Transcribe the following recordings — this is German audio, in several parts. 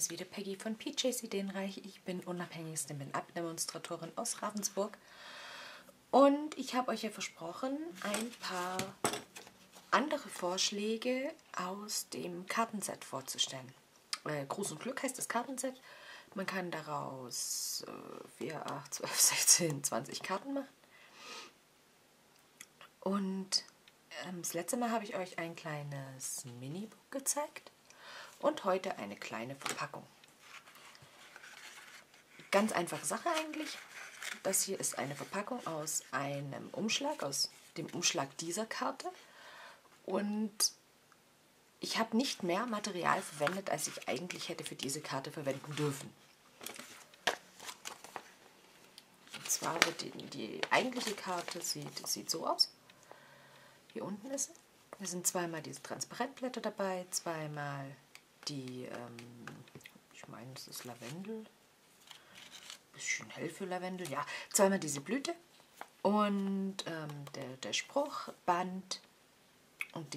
ist wieder Peggy von PiiJey's Ideenreich. Ich bin unabhängige Stampin-Up-Demonstratorin aus Ravensburg. Und ich habe euch ja versprochen, ein paar andere Vorschläge aus dem Kartenset vorzustellen. Gruß und Glück heißt das Kartenset. Man kann daraus 4, 8, 12, 16, 20 Karten machen. Und das letzte Mal habe ich euch ein kleines Minibook gezeigt und heute eine kleine Verpackung. Ganz einfache Sache eigentlich. Das hier ist eine Verpackung aus einem Umschlag, aus dem Umschlag dieser Karte. Und ich habe nicht mehr Material verwendet, als ich eigentlich hätte für diese Karte verwenden dürfen. Und zwar wird die eigentliche Karte sieht so aus. Hier unten ist sie. Es sind zweimal diese Transparentblätter dabei, zweimal die, ich meine, es ist Lavendel. Bisschen hell für Lavendel, ja. Zweimal diese Blüte und der Spruch, Band und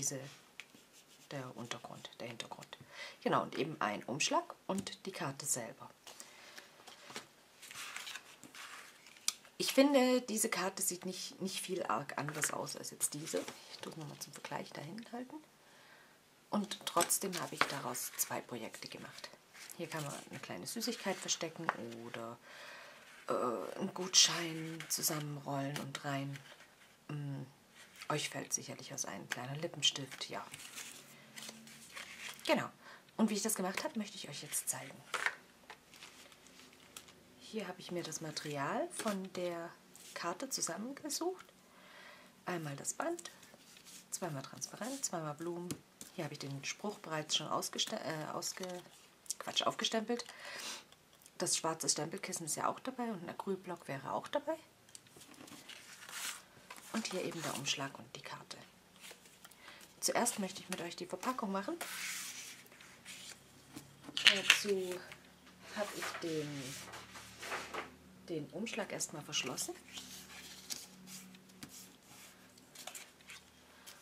der Untergrund, der Hintergrund. Genau, und eben ein Umschlag und die Karte selber. Ich finde, diese Karte sieht nicht viel arg anders aus als jetzt diese. Ich tue es nochmal zum Vergleich dahin halten. Und trotzdem habe ich daraus zwei Projekte gemacht. Hier kann man eine kleine Süßigkeit verstecken oder einen Gutschein zusammenrollen und rein. Euch fällt sicherlich was ein, kleiner Lippenstift, ja. Genau. Und wie ich das gemacht habe, möchte ich euch jetzt zeigen. Hier habe ich mir das Material von der Karte zusammengesucht. Einmal das Band, zweimal transparent, zweimal Blumen. Hier habe ich den Spruch bereits schon aufgestempelt. Das schwarze Stempelkissen ist ja auch dabei und ein Acrylblock wäre auch dabei. Und hier eben der Umschlag und die Karte. Zuerst möchte ich mit euch die Verpackung machen. Dazu habe ich den Umschlag erstmal verschlossen.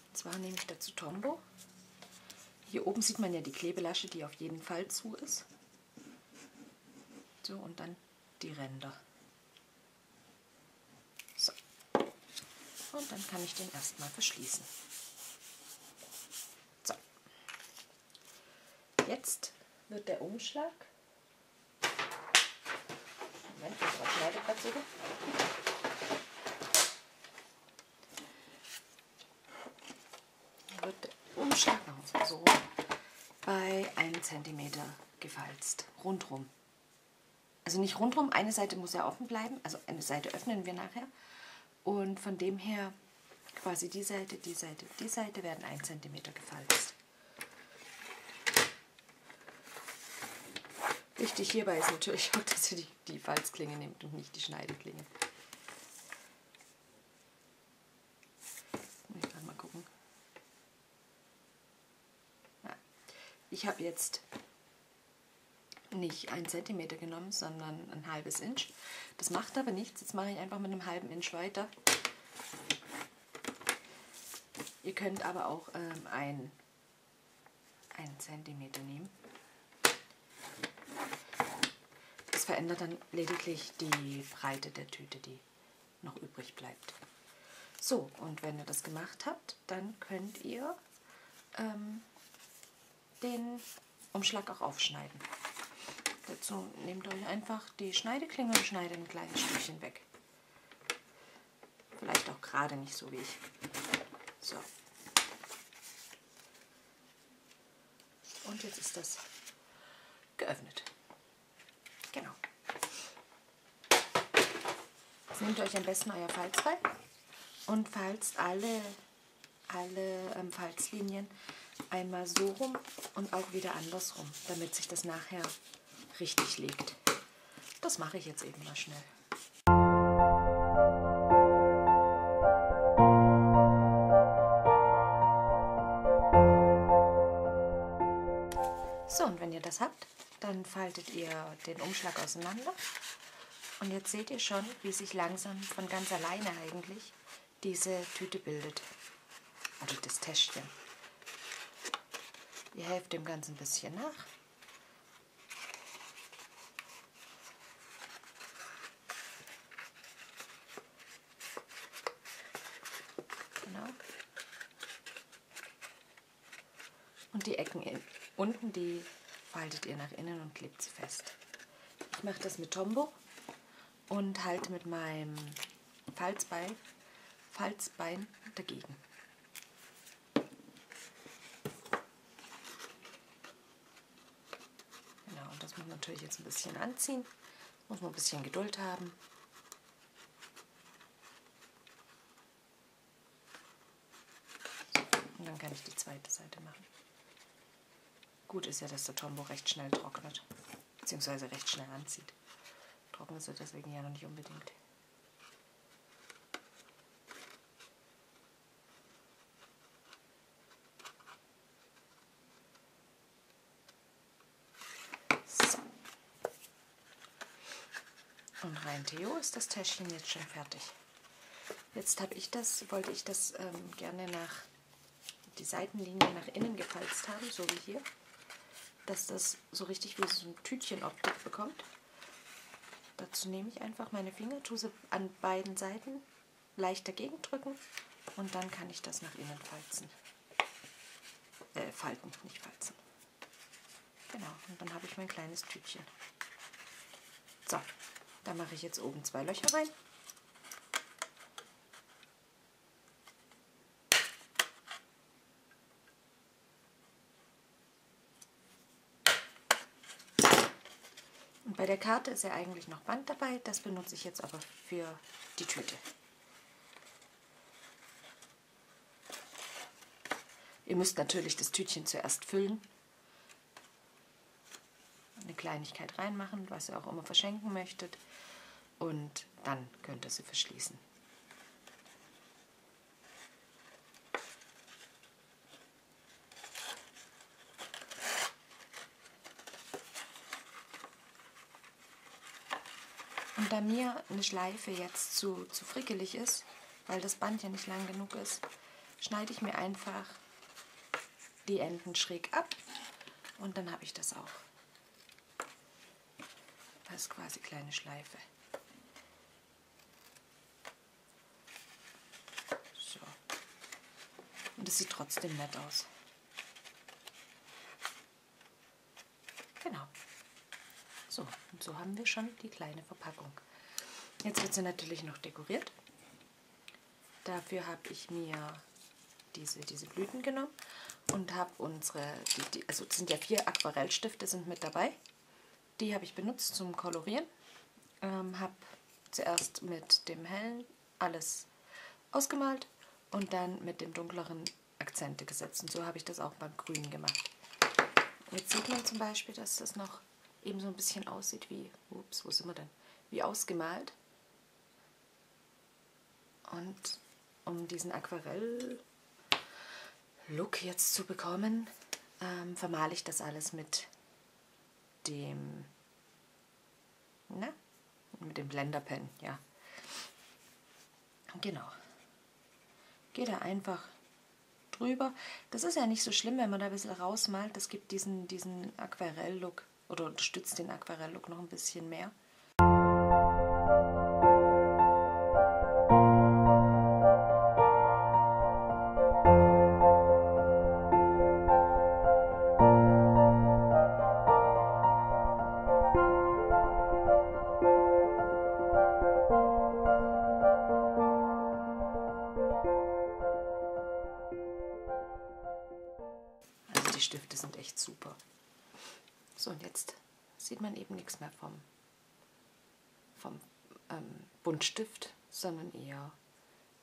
Und zwar nehme ich dazu Tombow. Hier oben sieht man ja die Klebelasche, die auf jeden Fall zu ist. So, und dann die Ränder. So. Und dann kann ich den erstmal verschließen. So. Jetzt wird der Umschlag... Moment, das war gerade sogar. Wird der Umschlag so bei 1 cm gefalzt, rundrum. Also nicht rundrum, eine Seite muss ja offen bleiben, also eine Seite öffnen wir nachher. Und von dem her quasi die Seite werden 1 cm gefalzt. Wichtig hierbei ist natürlich auch, dass ihr die Falzklinge nehmt und nicht die Schneideklinge. Ich habe jetzt nicht 1 cm genommen, sondern ein halbes Inch. Das macht aber nichts. Jetzt mache ich einfach mit einem halben Inch weiter. Ihr könnt aber auch einen Zentimeter nehmen. Das verändert dann lediglich die Breite der Tüte, die noch übrig bleibt. So, und wenn ihr das gemacht habt, dann könnt ihr... den Umschlag auch aufschneiden. Dazu nehmt euch einfach die Schneideklinge und schneidet ein kleines Stückchen weg. Vielleicht auch gerade nicht so wie ich. So. Und jetzt ist das geöffnet. Genau. Jetzt nehmt euch am besten euer Falzteil und falzt alle Falzlinien einmal so rum und auch wieder andersrum, damit sich das nachher richtig legt. Das mache ich jetzt eben mal schnell. So, und wenn ihr das habt, dann faltet ihr den Umschlag auseinander. Und jetzt seht ihr schon, wie sich langsam von ganz alleine eigentlich diese Tüte bildet. Oder das Täschchen. Ihr helft dem Ganzen ein bisschen nach und die Ecken unten, die faltet ihr nach innen und klebt sie fest. Ich mache das mit Tombow und halte mit meinem Falzbein dagegen. Genau, und das muss man natürlich jetzt ein bisschen anziehen. Muss man ein bisschen Geduld haben. Und dann kann ich die zweite Seite machen. Gut ist ja, dass der Tombow recht schnell trocknet, beziehungsweise recht schnell anzieht. Trocken ist er deswegen ja noch nicht unbedingt. So. Und rein theo ist das Täschchen jetzt schon fertig. Jetzt wollte ich das gerne nach die Seitenlinie nach innen gefalzt haben, so wie hier, dass das so richtig wie so ein Tütchenoptik bekommt. Dazu nehme ich einfach meine Finger, tue sie an beiden Seiten leicht dagegen drücken und dann kann ich das nach innen falzen. Falten, nicht falzen. Genau, und dann habe ich mein kleines Tütchen. So, da mache ich jetzt oben 2 Löcher rein. Bei der Karte ist ja eigentlich noch Band dabei, das benutze ich jetzt aber für die Tüte. Ihr müsst natürlich das Tütchen zuerst füllen, eine Kleinigkeit reinmachen, was ihr auch immer verschenken möchtet, und dann könnt ihr sie verschließen. Da mir eine Schleife jetzt zu frickelig ist, weil das Band ja nicht lang genug ist, schneide ich mir einfach die Enden schräg ab und dann habe ich das auch. Das ist quasi kleine Schleife. So. Und es sieht trotzdem nett aus. Genau. So, und so haben wir schon die kleine Verpackung. Jetzt wird sie natürlich noch dekoriert. Dafür habe ich mir diese Blüten genommen und habe also es sind ja 4 Aquarellstifte sind mit dabei. Die habe ich benutzt zum Kolorieren. Habe zuerst mit dem hellen alles ausgemalt und dann mit dem dunkleren Akzente gesetzt. Und so habe ich das auch beim Grünen gemacht. Jetzt sieht man zum Beispiel, dass das noch eben so ein bisschen aussieht wie, ups, wo sind wir denn? Wie ausgemalt. Und um diesen Aquarell-Look jetzt zu bekommen, vermale ich das alles mit dem, Blender-Pen, ja. Genau. Geht da einfach drüber. Das ist ja nicht so schlimm, wenn man da ein bisschen rausmalt. Das gibt diesen Aquarell-Look. Oder unterstützt den Aquarelllook noch ein bisschen mehr. Also die Stifte sind echt super. So, und jetzt sieht man eben nichts mehr vom Buntstift, sondern eher,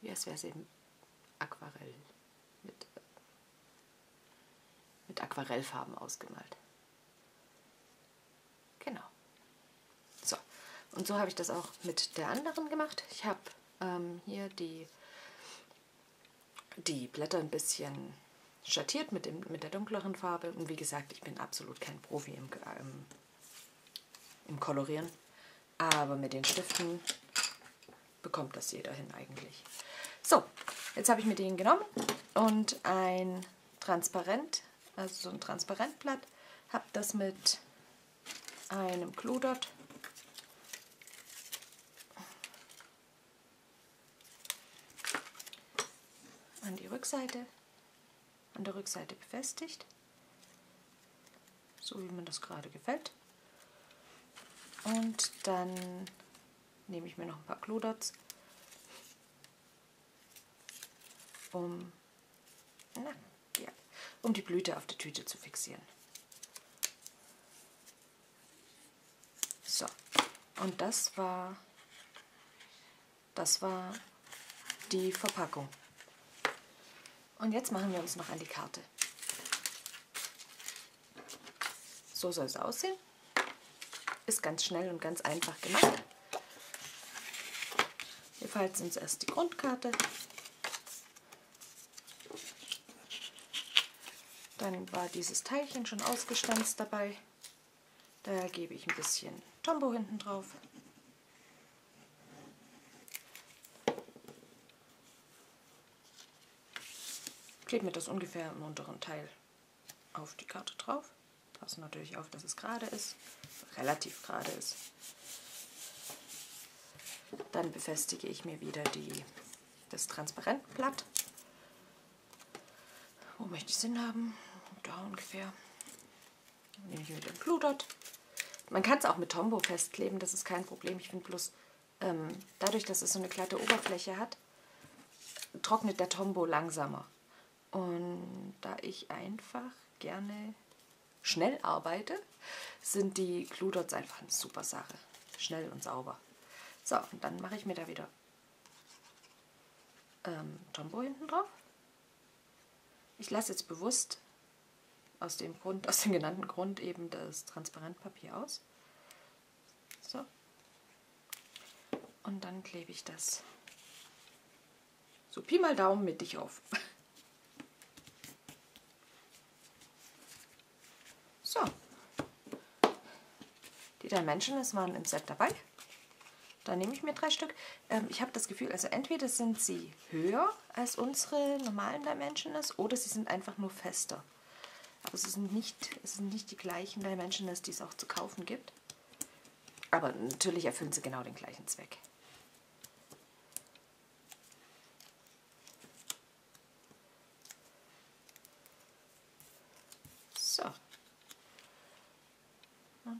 wie als wäre es eben Aquarell, mit Aquarellfarben ausgemalt. Genau. So, und so habe ich das auch mit der anderen gemacht. Ich habe hier die Blätter ein bisschen schattiert mit der dunkleren Farbe. Und wie gesagt, ich bin absolut kein Profi im Kolorieren. Aber mit den Stiften bekommt das jeder hin eigentlich. So, jetzt habe ich mir den genommen und ein Transparentblatt, habe das mit einem Cloudot an der Rückseite befestigt so wie mir das gerade gefällt. Und dann nehme ich mir noch ein paar Gluedots, um die Blüte auf der Tüte zu fixieren. So, und das war die Verpackung. Und jetzt machen wir uns noch an die Karte. So soll es aussehen. Ist ganz schnell und ganz einfach gemacht. Wir falten uns erst die Grundkarte. Dann war dieses Teilchen schon ausgestanzt dabei. Daher gebe ich ein bisschen Tombow hinten drauf. Klebe mir das ungefähr im unteren Teil auf die Karte drauf. Passen natürlich auf, dass es gerade ist, relativ gerade ist. Dann befestige ich mir wieder das Transparentblatt. Wo möchte ich es hinhaben? Da ungefähr. Dann nehme ich wieder den Cloudot. Man kann es auch mit Tombow festkleben, das ist kein Problem. Ich finde bloß, dadurch, dass es so eine glatte Oberfläche hat, trocknet der Tombow langsamer. Und da ich einfach gerne schnell arbeite, sind die Gluedots einfach eine super Sache. Schnell und sauber. So, und dann mache ich mir da wieder Tombow hinten drauf. Ich lasse jetzt bewusst aus dem genannten Grund eben das Transparentpapier aus. So. Und dann klebe ich das so Pi mal Daumen mittig auf. So, die Dimensions waren im Set dabei. Da nehme ich mir 3 Stück. Ich habe das Gefühl, also entweder sind sie höher als unsere normalen Dimensions oder sie sind einfach nur fester. Aber es sind nicht die gleichen Dimensions, die es auch zu kaufen gibt. Aber natürlich erfüllen sie genau den gleichen Zweck.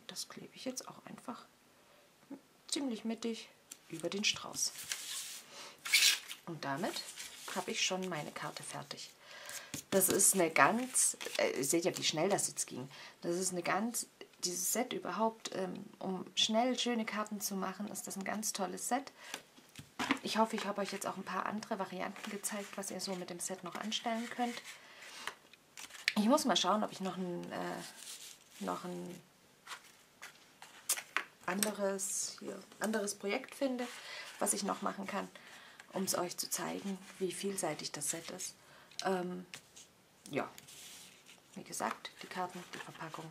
Das klebe ich jetzt auch einfach ziemlich mittig über den Strauß. Und damit habe ich schon meine Karte fertig. Das ist eine ganz, ihr seht ja, wie schnell das jetzt ging. Das ist eine ganz, dieses Set überhaupt, um schnell schöne Karten zu machen, ist das ein ganz tolles Set. Ich hoffe, ich habe euch jetzt auch ein paar andere Varianten gezeigt, was ihr so mit dem Set noch anstellen könnt. Ich muss mal schauen, ob ich noch ein anderes Projekt finde, was ich noch machen kann, um es euch zu zeigen, wie vielseitig das Set ist. Ja, wie gesagt, die Karten, die Verpackung.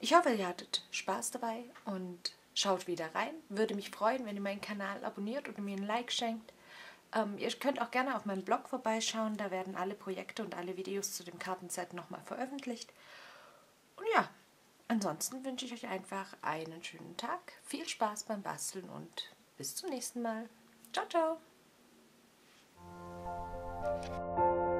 Ich hoffe, ihr hattet Spaß dabei und schaut wieder rein. Würde mich freuen, wenn ihr meinen Kanal abonniert und mir ein Like schenkt. Ihr könnt auch gerne auf meinem Blog vorbeischauen, da werden alle Projekte und alle Videos zu dem Kartenset nochmal veröffentlicht. Und ja, ansonsten wünsche ich euch einfach einen schönen Tag, viel Spaß beim Basteln und bis zum nächsten Mal. Ciao, ciao!